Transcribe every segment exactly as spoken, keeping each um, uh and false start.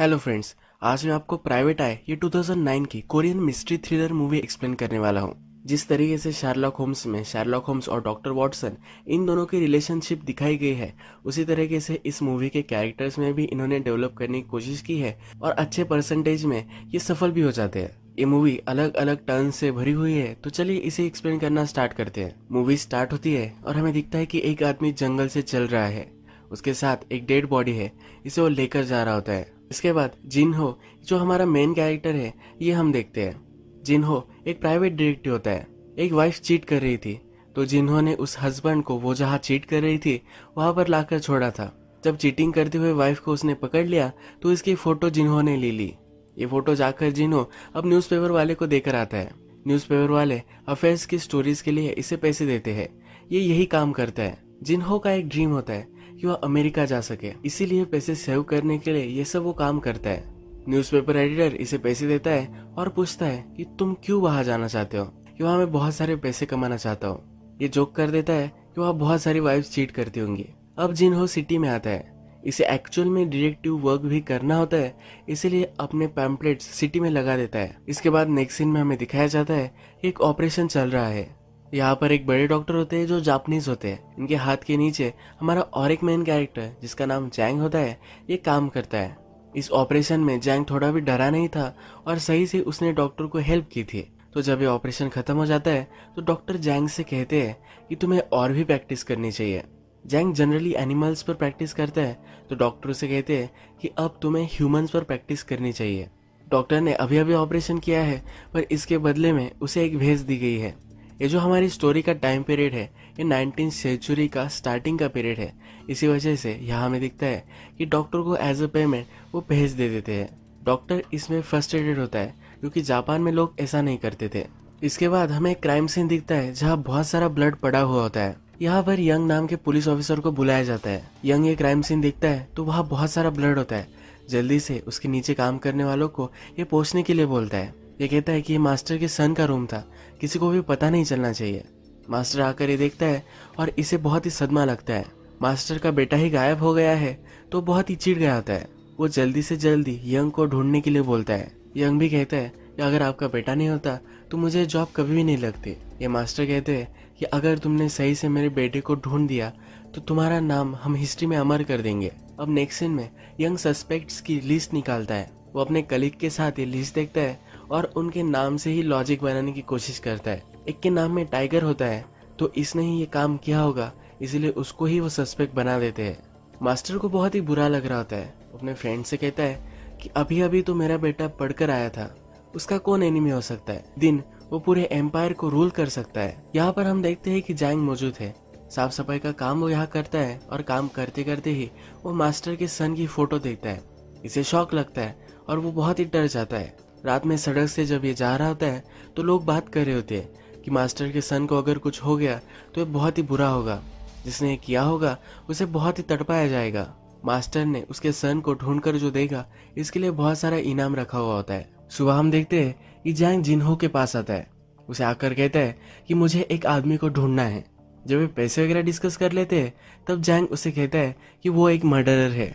Hello friends, आज मैं आपको प्राइवेट आई ये दो हज़ार नौ की Korean mystery thriller movie explain करने वाला हूँ। जिस तरीके से शार्लॉक होम्स में शार्लॉक होम्स और डॉक्टर वॉटसन इन दोनों की रिलेशनशिप दिखाई गई है, उसी तरीके से इस मूवी के कैरेक्टर्स में भी इन्होंने डेवलप करने की कोशिश की है और अच्छे परसेंटेज में ये सफल भी हो जाते हैं। ये मूवी अलग अलग टर्न से भरी हुई है, तो चलिए इसे एक्सप्लेन करना स्टार्ट करते हैं। मूवी स्टार्ट होती है और हमें दिखता है कि एक आदमी जंगल से चल रहा है, उसके साथ एक डेड बॉडी है, इसे वो लेकर जा रहा होता है। इसके बाद जिनहो, जो हमारा मेन कैरेक्टर है, ये हम देखते हैं। जिनहो एक प्राइवेट डिटेक्टिव होता है। एक वाइफ चीट कर रही थी, तो जिनहो ने उस हस्बैंड को वो जहाँ चीट कर रही थी वहाँ पर लाकर छोड़ा था। जब चीटिंग करते हुए वाइफ को उसने पकड़ लिया तो इसकी फोटो जिनहो ने ले ली। ये फोटो जाकर जिनहो अब न्यूज़पेपर वाले को देकर आता है। न्यूज़पेपर वाले अफेयर्स की स्टोरीज के लिए इसे पैसे देते हैं। ये यही काम करता है। जिनहो का एक ड्रीम होता है कि वह अमेरिका जा सके, इसीलिए पैसे सेव करने के लिए ये सब वो काम करता है। न्यूज़पेपर एडिटर इसे पैसे देता है और पूछता है कि तुम क्यों वहां जाना चाहते हो। कि वहां मैं बहुत सारे पैसे कमाना चाहता हूँ। ये जोक कर देता है कि वहां बहुत सारी वाइफ्स चीट करती होंगी। अब जिनहो सिटी में आता है, इसे एक्चुअल में डिटेक्टिव वर्क भी करना होता है, इसीलिए अपने पैम्पलेट्स सिटी में लगा देता है। इसके बाद नेक्स्ट सीन में हमें दिखाया जाता है एक ऑपरेशन चल रहा है। यहाँ पर एक बड़े डॉक्टर होते हैं जो जापानीज होते हैं। इनके हाथ के नीचे हमारा और एक मेन कैरेक्टर जिसका नाम जैंग होता है, ये काम करता है। इस ऑपरेशन में जैंग थोड़ा भी डरा नहीं था और सही से उसने डॉक्टर को हेल्प की थी। तो जब ये ऑपरेशन खत्म हो जाता है तो डॉक्टर जैंग से कहते हैं कि तुम्हें और भी प्रैक्टिस करनी चाहिए। जैंग जनरली एनिमल्स पर प्रैक्टिस करता है, तो डॉक्टर उसे कहते हैं कि अब तुम्हें ह्यूमंस पर प्रैक्टिस करनी चाहिए। डॉक्टर ने अभी अभी ऑपरेशन किया है, पर इसके बदले में उसे एक भेज दी गई है। ये जो हमारी स्टोरी का टाइम पीरियड है, ये नाइनटीन सेंचुरी का स्टार्टिंग का पीरियड है। इसी वजह से यहाँ हमें दिखता है कि डॉक्टर को एज अ पेमेंट वो भेज दे देते हैं। डॉक्टर इसमें फ्रस्ट्रेटेड होता है क्योंकि जापान में लोग ऐसा नहीं करते थे। इसके बाद हमें एक क्राइम सीन दिखता है जहाँ बहुत सारा ब्लड पड़ा हुआ होता है। यहाँ पर यंग नाम के पुलिस ऑफिसर को बुलाया जाता है। यंग ये क्राइम सीन देखता है तो वहाँ बहुत सारा ब्लड होता है। जल्दी से उसके नीचे काम करने वालों को ये पहुँचने के लिए बोलता है। ये कहता है कि ये मास्टर के सन का रूम था, किसी को भी पता नहीं चलना चाहिए। मास्टर आकर ये देखता है और इसे बहुत ही सदमा लगता है। मास्टर का बेटा ही गायब हो गया है, तो बहुत ही चिढ़ गया होता है। वो जल्दी से जल्दी यंग को ढूंढने के लिए बोलता है। यंग भी कहता है कि अगर आपका बेटा नहीं होता तो मुझे जॉब कभी भी नहीं लगती। ये मास्टर कहते हैं कि अगर तुमने सही से मेरे बेटे को ढूंढ दिया तो तुम्हारा नाम हम हिस्ट्री में अमर कर देंगे। अब नेक्स्ट सीन में यंग सस्पेक्ट्स की लिस्ट निकालता है। वो अपने कलीग के साथ ये लिस्ट देखता है और उनके नाम से ही लॉजिक बनाने की कोशिश करता है। एक के नाम में टाइगर होता है, तो इसने ही ये काम किया होगा, इसलिए उसको ही वो सस्पेक्ट बना देते हैं। मास्टर को बहुत ही बुरा लग रहा होता है। अपने फ्रेंड से कहता है कि अभी अभी तो मेरा बेटा पढ़कर आया था, उसका कौन एनिमी हो सकता है, दिन वो पूरे एम्पायर को रूल कर सकता है। यहाँ पर हम देखते हैं कि जैंग मौजूद है। साफ सफाई का काम वो यहाँ करता है और काम करते करते ही वो मास्टर के सन की फोटो देखता है। इसे शॉक लगता है और वो बहुत ही डर जाता है। रात में सड़क से जब ये जा रहा होता है तो लोग बात कर रहे होते हैं कि मास्टर के सन को अगर कुछ हो गया तो ये बहुत ही बुरा होगा, जिसने ये किया होगा उसे बहुत ही तड़पाया जाएगा। मास्टर ने उसके सन को ढूंढकर जो देगा इसके लिए बहुत सारा इनाम रखा हुआ होता है। सुबह हम देखते हैं कि जैंग जिनहो के पास आता है। उसे आकर कहता है कि मुझे एक आदमी को ढूंढना है। जब ये पैसे वगैरह डिस्कस कर लेते हैं तब जैंग उसे कहता है कि वो एक मर्डरर है।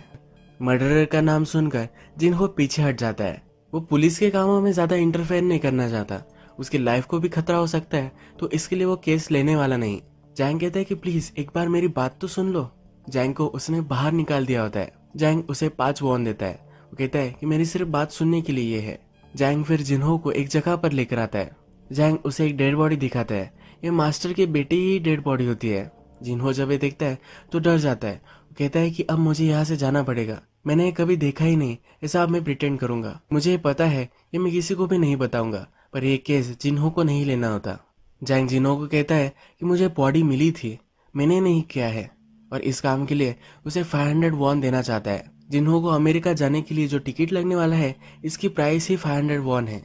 मर्डरर का नाम सुनकर जिनहो पीछे हट जाता है। वो पुलिस के कामों में ज़्यादा इंटरफेयर नहीं करना चाहता, उसकी लाइफ को भी खतरा हो सकता है, तो इसके लिए वो केस लेने वाला नहीं। जैंग कहता है कि प्लीज एक बार मेरी बात तो सुन लो। जैंग को उसने बाहर निकाल दिया होता है। जैंग उसे पांच वॉन देता है। वो कहता है कि मेरी सिर्फ बात सुनने के लिए ये है। जैंग फिर जिनहो को एक जगह पर लेकर आता है। जैंग उसे एक डेड बॉडी दिखाता है। ये मास्टर के बेटे ही डेड बॉडी होती है। जिनहो जब ये देखता है तो डर जाता है। वो कहता है कि अब मुझे यहाँ से जाना पड़ेगा, मैंने कभी देखा ही नहीं, ऐसा अब मैं प्रिटेंड करूंगा। मुझे पता है ये मैं किसी को भी नहीं बताऊंगा, पर यह केस जिनहो को नहीं लेना होता। जैंग जिनहो को कहता है कि मुझे बॉडी मिली थी, मैंने नहीं किया है, और इस काम के लिए उसे पाँच सौ वॉन देना चाहता है। जिनहो को अमेरिका जाने के लिए जो टिकट लगने वाला है इसकी प्राइस ही पाँच सौ वॉन है।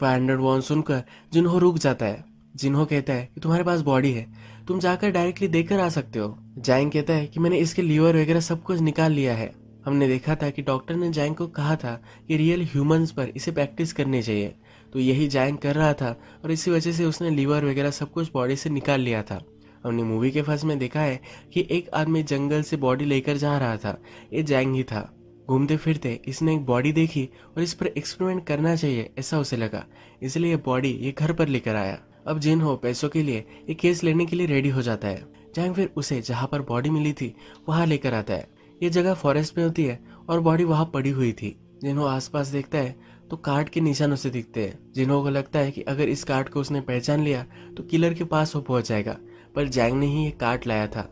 पाँच सौ वॉन सुनकर जिनहो रुक जाता है। जिनहो कहता है कि तुम्हारे पास बॉडी है, तुम जाकर डायरेक्टली देकर आ सकते हो। जैंग कहता है कि मैंने इसके लीवर वगैरह सब कुछ निकाल लिया है। हमने देखा था कि डॉक्टर ने जैंग को कहा था कि रियल ह्यूमंस पर इसे प्रैक्टिस करनी चाहिए, तो यही जैंग कर रहा था और इसी वजह से उसने लीवर वगैरह सब कुछ बॉडी से निकाल लिया था। हमने मूवी के फर्स्ट में देखा है कि एक आदमी जंगल से बॉडी लेकर जा रहा था, ये जैंग ही था। घूमते फिरते इसने एक बॉडी देखी और इस पर एक्सपेरिमेंट करना चाहिए ऐसा उसे लगा, इसलिए ये बॉडी ये घर पर लेकर आया। अब जिनहो पैसों के लिए ये केस लेने के लिए रेडी हो जाता है। जैंग फिर उसे जहाँ पर बॉडी मिली थी वहाँ लेकर आता है। ये जगह फॉरेस्ट में होती है और बॉडी वहाँ पड़ी हुई थी। जिनहो आसपास देखता है तो कार्ड के निशान उसे दिखते हैं। जिनहो को लगता है कि अगर इस कार्ड को उसने पहचान लिया तो किलर के पास वो पहुंच जाएगा, पर जैंग ने ही ये कार्ड लाया था।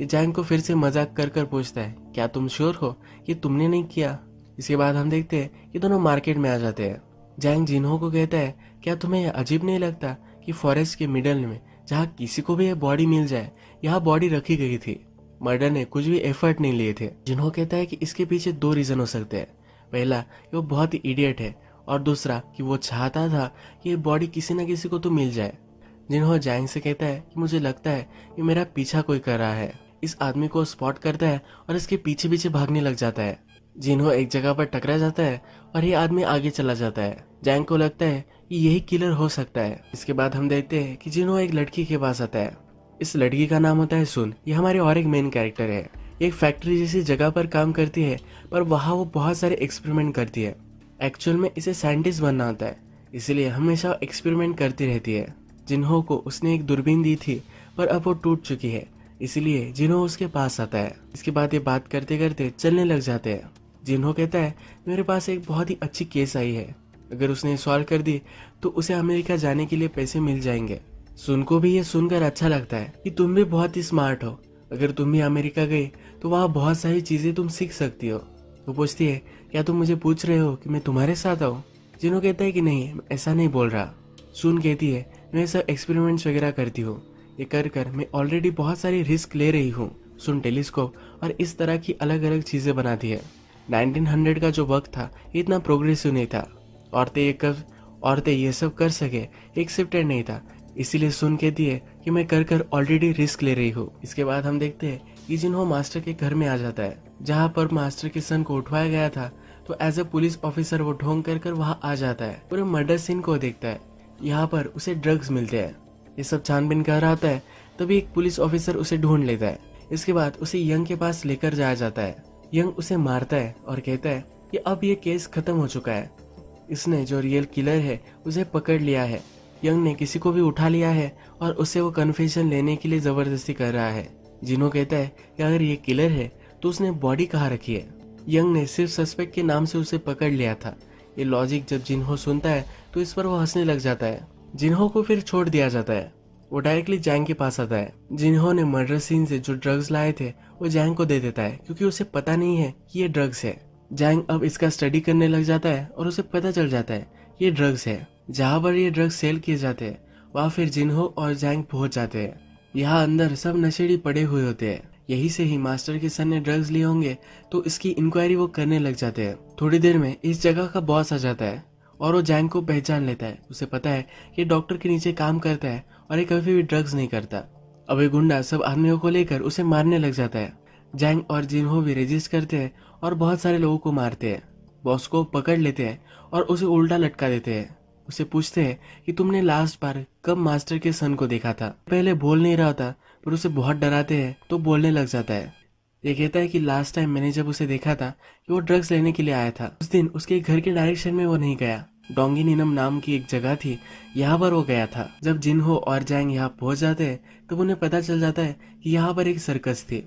ये जैंग को फिर से मजाक कर कर पूछता है, क्या तुम श्योर हो कि तुमने नहीं किया? इसके बाद हम देखते हैं कि दोनों मार्केट में आ जाते हैं। जैंग जिनहो को कहता है, क्या तुम्हें यह अजीब नहीं लगता कि फॉरेस्ट के मिडल में जहाँ किसी को भी यह बॉडी मिल जाए, यहाँ बॉडी रखी गई थी, मर्डर ने कुछ भी एफर्ट नहीं लिए थे। जिनहो कहता है कि इसके पीछे दो रीजन हो सकते हैं, पहला कि वो बहुत ही इडियट है और दूसरा कि वो चाहता था कि ये बॉडी किसी न किसी को तो मिल जाए। जिनहो जैंग से कहता है कि मुझे लगता है कि मेरा पीछा कोई कर रहा है। इस आदमी को स्पॉट करता है और इसके पीछे पीछे भागने लग जाता है। जिनहो एक जगह पर टकरा जाता है और ये आदमी आगे चला जाता है। जैंग को लगता है कि यही किलर हो सकता है। इसके बाद हम देखते हैं कि जिनहो एक लड़की के पास आता है। इस लड़की का नाम होता है सुन। ये हमारे और एक मेन कैरेक्टर है। एक फैक्ट्री जैसी जगह पर काम करती है, पर वहाँ वो बहुत सारे एक्सपेरिमेंट करती है। एक्चुअल में इसे साइंटिस्ट बनना होता है, इसलिए हमेशा एक्सपेरिमेंट करती रहती है। जिनहो को उसने एक दूरबीन दी थी, पर अब वो टूट चुकी है, इसलिए जिनहो उसके पास आता है। इसके बाद ये बात करते करते चलने लग जाते हैं। जिनहो कहता है, मेरे पास एक बहुत ही अच्छी केस आई है, अगर उसने सॉल्व कर दी तो उसे अमेरिका जाने के लिए पैसे मिल जाएंगे। सुन को भी ये सुनकर अच्छा लगता है कि तुम भी बहुत ही स्मार्ट हो, अगर तुम भी अमेरिका गए तो वहाँ बहुत सारी चीज़ें तुम सीख सकती हो। वो पूछती है, क्या तुम मुझे पूछ रहे हो कि मैं तुम्हारे साथ आऊँ? जिनहो कहता है कि नहीं, मैं ऐसा नहीं बोल रहा। सुन कहती है, मैं सब एक्सपेरिमेंट्स वगैरह करती हूँ, ये कर कर मैं ऑलरेडी बहुत सारी रिस्क ले रही हूँ। सुन टेलीस्कोप और इस तरह की अलग अलग चीज़ें बनाती है। नाइनटीन हंड्रेड का जो वक्त था इतना प्रोग्रेसिव नहीं था, औरतें ये कर औरतें ये सब कर सके एक्सेप्टेड नहीं था, इसीलिए सुन कहती है कि मैं कर कर ऑलरेडी रिस्क ले रही हूँ। इसके बाद हम देखते हैं कि जिन्हों मास्टर के घर में आ जाता है, जहाँ पर मास्टर के सन को उठवाया गया था, तो एज अ पुलिस ऑफिसर वो ढोंग कर कर वहाँ आ जाता है। पूरे मर्डर सीन को देखता है। यहाँ पर उसे ड्रग्स मिलते हैं। ये सब छानबीन कर रहा है, तभी एक पुलिस ऑफिसर उसे ढूंढ लेता है। इसके बाद उसे यंग के पास लेकर जाया जाता है। यंग उसे मारता है और कहता है कि अब ये केस खत्म हो चुका है, इसने जो रियल किलर है उसे पकड़ लिया है। यंग ने किसी को भी उठा लिया है और उसे वो कन्फेशन लेने के लिए जबरदस्ती कर रहा है। जिनहो कहता है कि अगर ये किलर है तो उसने बॉडी कहाँ रखी है। यंग ने सिर्फ सस्पेक्ट के नाम से उसे पकड़ लिया था। ये लॉजिक जब जिनहो सुनता है तो इस पर वो हंसने लग जाता है। जिनहो को फिर छोड़ दिया जाता है। वो डायरेक्टली जैंग के पास आता है। जिनहो ने मर्डर सीन से जो ड्रग्स लाए थे वो जैंग को दे देता है, क्योंकि उसे पता नहीं है कि ये ड्रग्स है। जैंग अब इसका स्टडी करने लग जाता है और उसे पता चल जाता है ये ड्रग्स है। जहाँ पर ये ड्रग्स सेल किए जाते हैं वहाँ फिर जिनहो और जैंग पहुँच जाते हैं। यहाँ अंदर सब नशेड़ी पड़े हुए होते हैं। यही से ही मास्टर के सन ने ड्रग्स लिए होंगे, तो इसकी इंक्वायरी वो करने लग जाते हैं। थोड़ी देर में इस जगह का बॉस आ जाता है और वो जैंग को पहचान लेता है। उसे पता है कि डॉक्टर के नीचे काम करता है और ये कभी भी ड्रग्स नहीं करता। अब ये गुंडा सब आदमियों को लेकर उसे मारने लग जाता है। जैंग और जिनहो भी रेजिस्ट करते हैं और बहुत सारे लोगों को मारते हैं। बॉस को पकड़ लेते हैं और उसे उल्टा लटका देते हैं। उसे पूछते हैं कि तुमने लास्ट बार कब मास्टर के सन को देखा था? पहले बोल नहीं रहा था, पर उसे बहुत डराते हैं तो बोलने लग जाता है। ये कहता है कि लास्ट टाइम मैंने जब उसे देखा था कि वो ड्रग्स लेने के लिए आया था, उस दिन उसके घर के डायरेक्शन में वो नहीं गया। डोंगी निनम नाम की एक जगह थी, यहाँ पर वो गया था। जब जिनहो और जैंग यहाँ पहुँच जाते हैं तब उन्हें पता चल जाता है कि यहाँ पर एक सर्कस थी।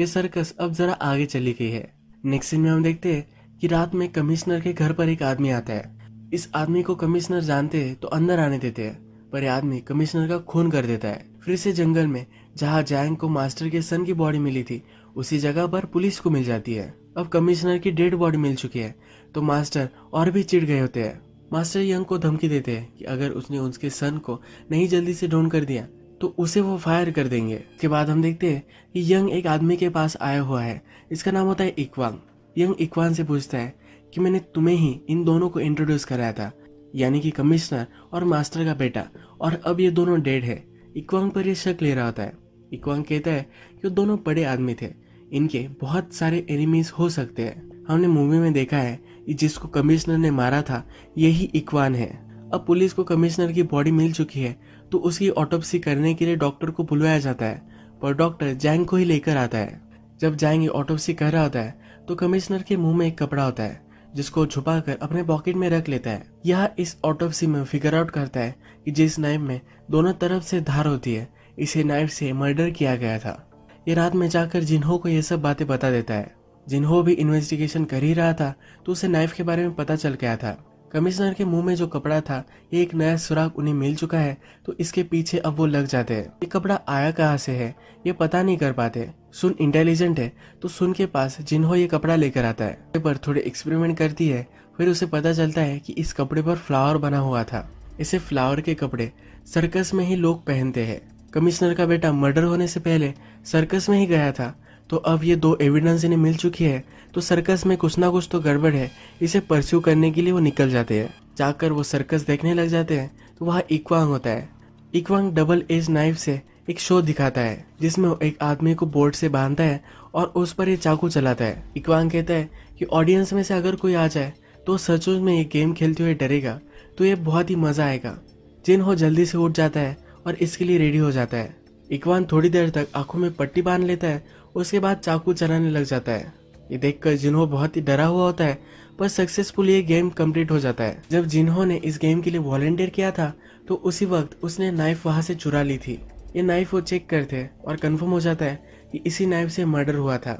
ये सर्कस अब जरा आगे चली गई है। नेक्स्ट सीन में हम देखते हैं कि रात में कमिश्नर के घर पर एक आदमी आता है। इस आदमी को कमिश्नर जानते हैं तो अंदर आने देते हैं, पर यह आदमी कमिश्नर का खून कर देता है। फिर से जंगल में जहाँ जैंग को मास्टर के सन की बॉडी मिली थी उसी जगह पर पुलिस को मिल जाती है। अब कमिश्नर की डेड बॉडी मिल चुकी है तो मास्टर और भी चिढ़ गए होते हैं। मास्टर यंग को धमकी देते हैं कि अगर उसने उसके सन को नहीं जल्दी से ढूंढ कर दिया तो उसे वो फायर कर देंगे। इसके बाद हम देखते हैं कि यंग एक आदमी के पास आया हुआ है, इसका नाम होता है इक्वांग। यंग इक्वांग से पूछता है कि मैंने तुम्हें ही इन दोनों को इंट्रोड्यूस कराया था, यानी कि कमिश्नर और मास्टर का बेटा, और अब ये दोनों डेड है। इक्वांग पर यह शक ले रहा होता है। इक्वांग कहता है कि वो दोनों बड़े आदमी थे, इनके बहुत सारे एनिमीज हो सकते हैं। हमने मूवी में देखा है कि जिसको कमिश्नर ने मारा था यही इक्वांग है। अब पुलिस को कमिश्नर की बॉडी मिल चुकी है तो उसकी ऑटोप्सी करने के लिए डॉक्टर को बुलवाया जाता है, पर डॉक्टर जैंग को ही लेकर आता है। जब जैंग ऑटोप्सी कर रहा होता है तो कमिश्नर के मुंह में एक कपड़ा होता है जिसको छुपाकर अपने पॉकेट में रख लेता है। यह इस ऑटोप्सी में फिगर आउट करता है कि जिस नाइफ में दोनों तरफ से धार होती है, इसे नाइफ से मर्डर किया गया था। ये रात में जाकर जिन्हो को ये सब बातें बता देता है। जिन्हो भी इन्वेस्टिगेशन कर ही रहा था तो उसे नाइफ के बारे में पता चल गया था। कमिश्नर के मुंह में जो कपड़ा था, ये एक नया सुराग उन्हें मिल चुका है तो इसके पीछे अब वो लग जाते हैं। ये कपड़ा आया कहाँ से है ये पता नहीं कर पाते। सुन इंटेलिजेंट है तो सुन के पास जिन्हो ये कपड़ा लेकर आता है, कपड़े पर थोड़े एक्सपेरिमेंट करती है। फिर उसे पता चलता है कि इस कपड़े पर फ्लावर बना हुआ था। इसे फ्लावर के कपड़े सर्कस में ही लोग पहनते हैं। कमिश्नर का बेटा मर्डर होने से पहले सर्कस में ही गया था, तो अब ये दो एविडेंस इन्हें मिल चुकी है तो सर्कस में कुछ ना कुछ तो गड़बड़ है। इसे परस्यू करने के लिए वो निकल जाते हैं। जाकर वो सर्कस देखने लग जाते हैं तो वहाँ इक्वांग होता है। इक्वांग डबल एज नाइफ से एक शो दिखाता है जिसमें वो एक आदमी को बोर्ड से बांधता है और उस पर ये चाकू चलाता है। इक्वांग कहता है कि ऑडियंस में से अगर कोई आ जाए तो सचमुच में ये गेम खेलते हुए डरेगा तो ये बहुत ही मजा आएगा। जिन्हो जल्दी से उठ जाता है और इसके लिए रेडी हो जाता है। इक्वान थोड़ी देर तक आंखों में पट्टी बांध लेता है, उसके बाद चाकू चलाने लग जाता है। ये देखकर जिन्हो बहुत ही डरा हुआ होता है, पर सक्सेसफुल ये गेम कंप्लीट हो जाता है। जब जिन्हो ने इस गेम के लिए वॉलंटियर किया था तो उसी वक्त उसने नाइफ वहाँ से चुरा ली थी। ये नाइफ वो चेक करते हैं और कंफर्म हो जाता है कि इसी नाइफ से मर्डर हुआ था।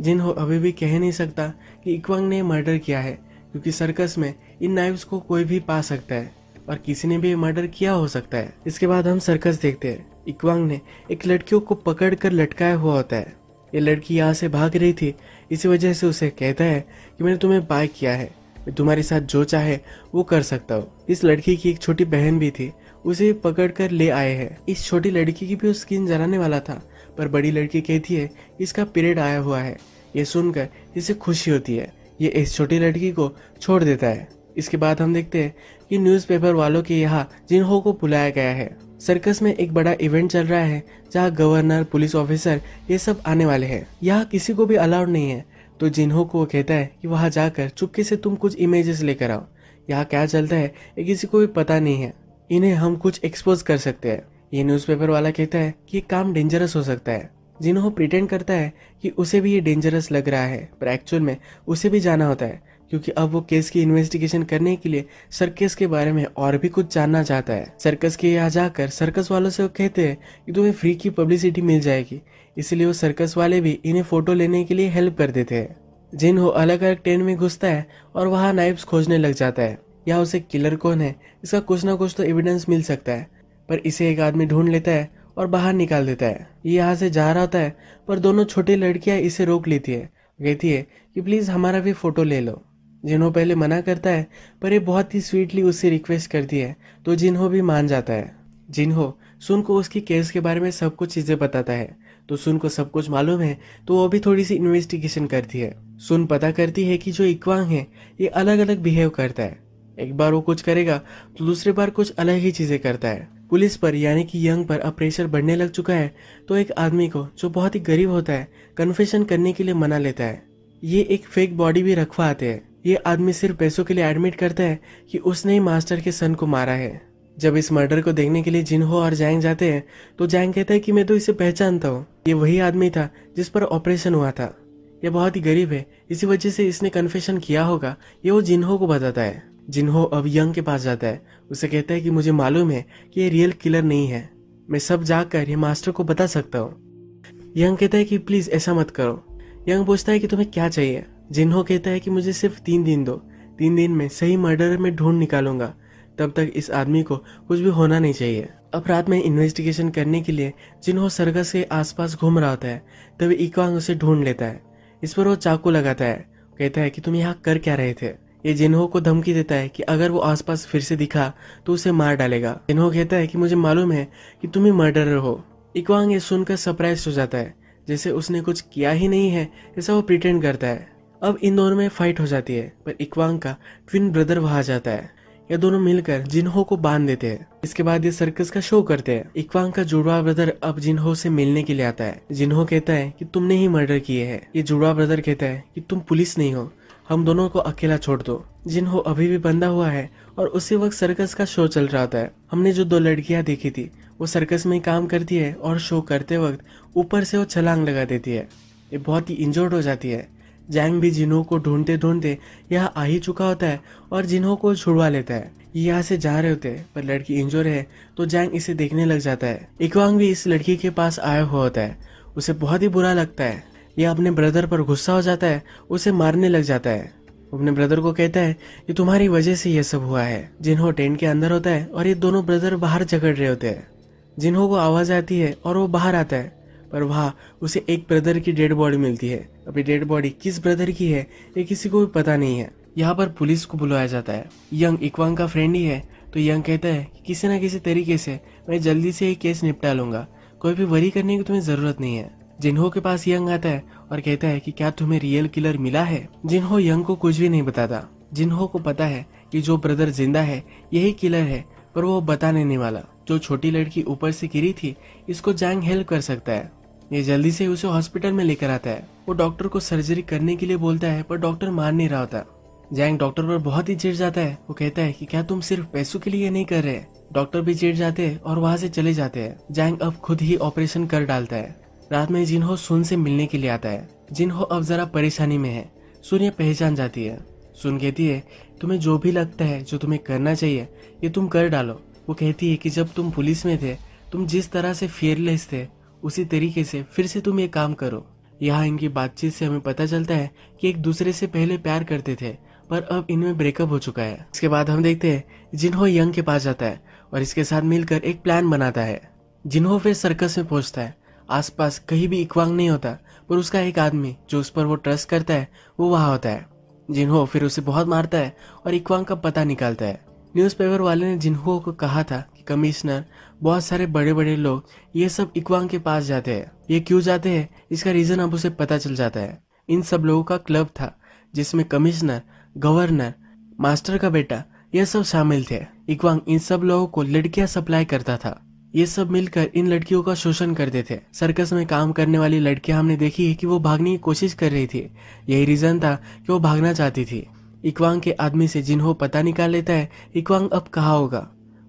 जिन्हो अभी भी कह नहीं सकता कि इक्वांग ने मर्डर किया है, क्योंकि सर्कस में इन नाइफ्स को कोई भी पा सकता है और किसी ने भी मर्डर किया हो सकता है। इसके बाद हम सर्कस देखते हैं। इक्वांग ने एक लड़कियों को पकड़ कर लटकाया हुआ होता है। ये लड़की यहाँ से भाग रही थी, इसी वजह से उसे कहता है कि मैंने तुम्हें बाय किया है, मैं तुम्हारे साथ जो चाहे वो कर सकता हूँ। इस लड़की की एक छोटी बहन भी थी, उसे पकड़ कर ले आए हैं। इस छोटी लड़की की भी स्किन जलाने वाला था, पर बड़ी लड़की कहती है इसका पीरियड आया हुआ है। ये सुनकर इसे खुशी होती है, ये इस छोटी लड़की को छोड़ देता है। इसके बाद हम देखते हैं कि न्यूज़पेपर वालों के यहाँ जिन्हो को बुलाया गया है। सर्कस में एक बड़ा इवेंट चल रहा है जहाँ गवर्नर, पुलिस ऑफिसर ये सब आने वाले हैं। यहाँ किसी को भी अलाउड नहीं है, तो जिन्हो को कहता है कि वहाँ जाकर चुपके से तुम कुछ इमेजेस लेकर आओ। यहाँ क्या चलता है ये किसी को भी पता नहीं है, इन्हें हम कुछ एक्सपोज कर सकते हैं। ये न्यूज़पेपर वाला कहता है कि ये काम डेंजरस हो सकता है। जिन्हो प्रिटेंड करता है कि उसे भी ये डेंजरस लग रहा है, पर एक्चुअल में उसे भी जाना होता है क्योंकि अब वो केस की इन्वेस्टिगेशन करने के लिए सर्कस के बारे में और भी कुछ जानना चाहता है। सर्कस के यहाँ जाकर सर्कस वालों से वो कहते हैं कि तुम्हें फ्री की पब्लिसिटी मिल जाएगी, इसलिए वो सर्कस वाले भी इन्हें फोटो लेने के लिए हेल्प कर देते हैं। जिन्हो अलग अलग टेंट में घुसता है और वहाँ नाइफ्स खोजने लग जाता है। यहाँ उसे किलर कौन है इसका कुछ ना कुछ तो एविडेंस मिल सकता है, पर इसे एक आदमी ढूंढ लेता है और बाहर निकाल देता है। ये यहाँ से जा रहा होता है पर दोनों छोटी लड़कियाँ इसे रोक लेती है, कहती है कि प्लीज़ हमारा भी फोटो ले लो। जिन्हो पहले मना करता है, पर ये बहुत ही स्वीटली उससे रिक्वेस्ट करती है तो जिन्हो भी मान जाता है। जिन्हो सुन को उसकी केस के बारे में सब कुछ चीज़ें बताता है, तो सुन को सब कुछ मालूम है तो वो भी थोड़ी सी इन्वेस्टिगेशन करती है। सुन पता करती है कि जो इक्वांग है ये अलग अलग बिहेव करता है, एक बार वो कुछ करेगा तो दूसरे बार कुछ अलग ही चीज़ें करता है। पुलिस पर यानी कि यंग पर अब प्रेशर बढ़ने लग चुका है, तो एक आदमी को जो बहुत ही गरीब होता है कन्फेशन करने के लिए मना लेता है। ये एक फेक बॉडी भी रखवाते हैं। ये आदमी सिर्फ पैसों के लिए एडमिट करता है कि उसने ही मास्टर के सन को मारा है। जब इस मर्डर को देखने के लिए जिन्हो और जैंग जाते हैं तो जैंग कहता है कि मैं तो इसे पहचानता हूँ, ये वही आदमी था जिस पर ऑपरेशन हुआ था। यह बहुत ही गरीब है, इसी वजह से इसने कन्फेशन किया होगा, ये वो जिन्हो को बताता है। जिन्हो अब यंग के पास जाता है, उसे कहता है कि मुझे मालूम है कि ये रियल किलर नहीं है, मैं सब जाकर ये मास्टर को बता सकता हूँ। यंग कहता है कि प्लीज़ ऐसा मत करो। यंग पूछता है कि तुम्हें क्या चाहिए। जिन्हो कहता है कि मुझे सिर्फ तीन दिन दो, तीन दिन में सही मर्डर में ढूंढ निकालूंगा, तब तक इस आदमी को कुछ भी होना नहीं चाहिए। अब रात में इन्वेस्टिगेशन करने के लिए जिन्हो सर्कस के आसपास घूम रहा होता है, तभी इक्वांग उसे ढूंढ लेता है। इस पर वो चाकू लगाता है, कहता है कि तुम यहाँ कर क्या रहे थे। ये जिन्हो को धमकी देता है कि अगर वो आसपास फिर से दिखा तो उसे मार डालेगा। जिन्हो कहता है कि मुझे मालूम है कि तुम ही मर्डरर हो। इक्वांग ये सुनकर सरप्राइज हो जाता है, जैसे उसने कुछ किया ही नहीं है ऐसा वो प्रिटेंड करता है। अब इन दोनों में फाइट हो जाती है, पर इक्वांग का ट्विन ब्रदर वहाँ जाता है। ये दोनों मिलकर जिन्हो को बांध देते हैं। इसके बाद ये सर्कस का शो करते हैं। इक्वांग का जुड़वा ब्रदर अब जिन्हो से मिलने के लिए आता है। जिन्हो कहता है कि तुमने ही मर्डर किए हैं। ये जुड़वा ब्रदर कहता है कि तुम पुलिस नहीं हो, हम दोनों को अकेला छोड़ दो। जिन्हो अभी भी बंधा हुआ है और उसी वक्त सर्कस का शो चल रहा होता है। हमने जो दो लड़कियाँ देखी थी वो सर्कस में काम करती है और शो करते वक्त ऊपर से वो छलांग लगा देती है। ये बहुत ही इंजर्ड हो जाती है। जैंग भी जिन्हों को ढूंढते ढूंढते यहाँ आ ही चुका होता है और जिन्हों को छुड़वा लेता है। यहाँ से जा रहे होते हैं पर लड़की इंजोर है तो जैंग इसे देखने लग जाता है। इक्वांग भी इस लड़की के पास आया हुआ होता है, उसे बहुत ही बुरा लगता है। यह अपने ब्रदर पर गुस्सा हो जाता है, उसे मारने लग जाता है। अपने ब्रदर को कहता है कि तुम्हारी वजह से यह सब हुआ है। जिन्हों टेंट के अंदर होता है और ये दोनों ब्रदर बाहर झगड़ रहे होते हैं। जिन्हों को आवाज आती है और वो बाहर आता है पर वहाँ उसे एक ब्रदर की डेड बॉडी मिलती है। अभी डेड बॉडी किस ब्रदर की है ये किसी को भी पता नहीं है। यहाँ पर पुलिस को बुलाया जाता है। यंग इक्वांग का फ्रेंड ही है तो यंग कहता है कि किसी न किसी तरीके से मैं जल्दी से ये केस निपटा लूंगा, कोई भी वरी करने की तुम्हें जरूरत नहीं है। जिन्हों के पास यंग आता है और कहता है कि क्या तुम्हें रियल किलर मिला है। जिन्हों यंग को कुछ भी नहीं बताता। जिन्हों को पता है कि जो ब्रदर जिंदा है यही किलर है पर वो बताने नहीं वाला। जो छोटी लड़की ऊपर से गिरी थी इसको जैंग हेल्प कर सकता है। ये जल्दी से उसे हॉस्पिटल में लेकर आता है। वो डॉक्टर को सर्जरी करने के लिए बोलता है पर डॉक्टर मान नहीं रहा होता। जैंग डॉक्टर पर बहुत ही चिढ़ जाता है। वो कहता है कि क्या तुम सिर्फ पैसों के लिए नहीं कर रहे। डॉक्टर भी चिढ़ जाते हैं और वहाँ से चले जाते हैं। जैंग अब खुद ही ऑपरेशन कर डालता है। रात में जिन्हों सुन से मिलने के लिए आता है। जिन्हों अब जरा परेशानी में है। सुन ये पहचान जाती है। सुन कहती है तुम्हें जो भी लगता है जो तुम्हें करना चाहिए ये तुम कर डालो। वो कहती है कि जब तुम पुलिस में थे तुम जिस तरह से फियरलेस थे उसी तरीके से फिर से तुम ये काम करो। यहाँ इनकी बातचीत से हमें पता चलता है कि एक दूसरे से पहले प्यार करते थे पर अब इनमें ब्रेकअप हो चुका है। इसके बाद हम देखते हैं जिन्हों यंग के पास जाता है और इसके साथ मिलकर एक प्लान बनाता है। जिन्हों फिर सर्कस में पहुंचता है। आसपास कहीं भी इक्वांग नहीं होता पर उसका एक आदमी जो उस पर वो ट्रस्ट करता है वो वहाँ होता है। जिन्हों फिर उसे बहुत मारता है और इक्वांग का पता निकालता है। न्यूज़पेपर वाले ने जिन्हों को कहा था कि कमिश्नर बहुत सारे बड़े बड़े लोग ये सब इक्वांग के पास जाते हैं। ये क्यों जाते हैं इसका रीजन अब उसे पता चल जाता है। इन सब लोगों का क्लब था जिसमें कमिश्नर, गवर्नर, मास्टर का बेटा ये सब शामिल थे। इक्वांग इन सब लोगों को लड़कियां सप्लाई करता था। ये सब मिलकर इन लड़कियों का शोषण करते थे। सर्कस में काम करने वाली लड़कियां हमने देखी है कि वो भागने की कोशिश कर रही थी। यही रीजन था कि वो भागना चाहती थी। इक्वांग के आदमी से जिन्हों पता निकाल लेता है इक्वांग अब कहाँ होगा।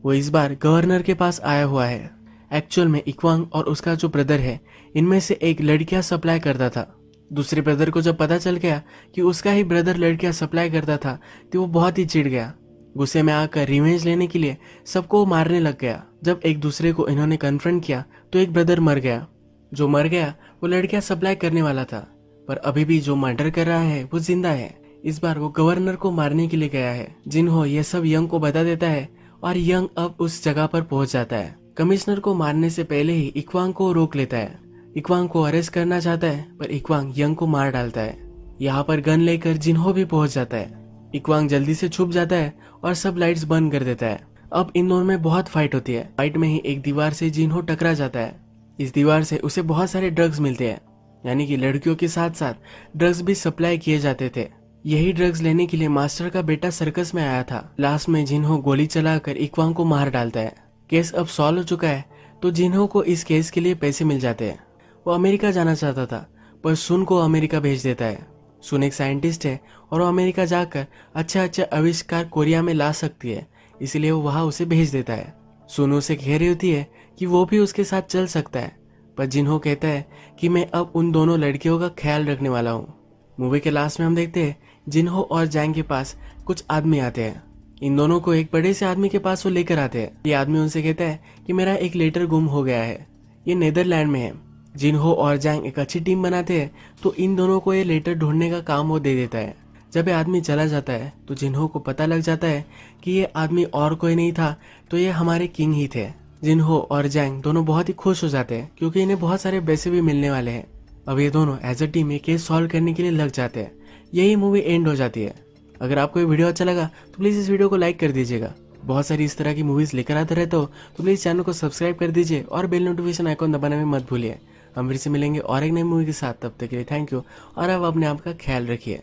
वो इस बार गवर्नर के पास आया हुआ है। एक्चुअल में इक्वांग और उसका जो ब्रदर है इनमें से एक लड़कियां सप्लाई करता था। दूसरे ब्रदर को जब पता चल गया कि उसका ही ब्रदर लड़कियां सप्लाई करता था तो वो बहुत ही चिढ़ गया। गुस्से में आकर रिवेंज लेने के लिए सबको मारने लग गया। जब एक दूसरे को इन्होंने कन्फ्रंट किया तो एक ब्रदर मर गया। जो मर गया वो लड़कियां सप्लाई करने वाला था पर अभी भी जो मर्डर कर रहा है वो जिंदा है। इस बार वो गवर्नर को मारने के लिए गया है। जिन्हों यह सब यंग को बता देता है और यंग अब उस जगह पर पहुंच जाता है। कमिश्नर को मारने से पहले ही इक्वांग को रोक लेता है। इक्वांग को अरेस्ट करना चाहता है पर इक्वांग यंग को मार डालता है। यहाँ पर गन लेकर जिन्हों भी पहुंच जाता है। इक्वांग जल्दी से छुप जाता है और सब लाइट्स बंद कर देता है। अब इन दोनों में बहुत फाइट होती है। फाइट में ही एक दीवार से जिन्हों टकरा जाता है। इस दीवार से उसे बहुत सारे ड्रग्स मिलते हैं, यानी कि लड़कियों के साथ साथ ड्रग्स भी सप्लाई किए जाते थे। यही ड्रग्स लेने के लिए मास्टर का बेटा सर्कस में आया था। लास्ट में जिन्हों गोली चलाकर इक्वांग को मार डालता है। केस अब सॉल्व हो चुका है तो जिन्हों को इस केस के लिए पैसे मिल जाते हैं। वो अमेरिका जाना चाहता था पर सुन को अमेरिका भेज देता है। सुन एक साइंटिस्ट है और वो अमेरिका जाकर अच्छा अच्छा आविष्कार कोरिया में ला सकती है, इसलिए वो वहाँ उसे भेज देता है। सुन उसे कह रही होती है कि वो भी उसके साथ चल सकता है पर जिन्हों कहता है कि मैं अब उन दोनों लड़कियों का ख्याल रखने वाला हूँ। मूवी के लास्ट में हम देखते हैं जिन्हों और जैंग के पास कुछ आदमी आते हैं। इन दोनों को एक बड़े से आदमी के पास वो लेकर आते हैं। ये आदमी उनसे कहता है कि मेरा एक लेटर गुम हो गया है। ये नेदरलैंड में है। जिन्हों और जैंग एक अच्छी टीम बनाते हैं तो इन दोनों को ये लेटर ढूंढने का काम वो दे देता है। जब ये आदमी चला जाता है तो जिन्हों को पता लग जाता है कि ये आदमी और कोई नहीं था तो ये हमारे किंग ही थे। जिन्हों और जैंग दोनों बहुत ही खुश हो जाते हैं क्योंकि इन्हें बहुत सारे पैसे भी मिलने वाले हैं। अब ये दोनों एज अ टीम ये केस सॉल्व करने के लिए लग जाते हैं। यही मूवी एंड हो जाती है। अगर आपको ये वीडियो अच्छा लगा तो प्लीज़ इस वीडियो को लाइक कर दीजिएगा। बहुत सारी इस तरह की मूवीज़ लेकर आते रहते हो तो प्लीज़ चैनल को सब्सक्राइब कर दीजिए और बेल नोटिफिकेशन आइकॉन दबाने में मत भूलिए। हम फिर से मिलेंगे और एक नई मूवी के साथ। तब तक के लिए थैंक यू और अब अपने आप का ख्याल रखिए।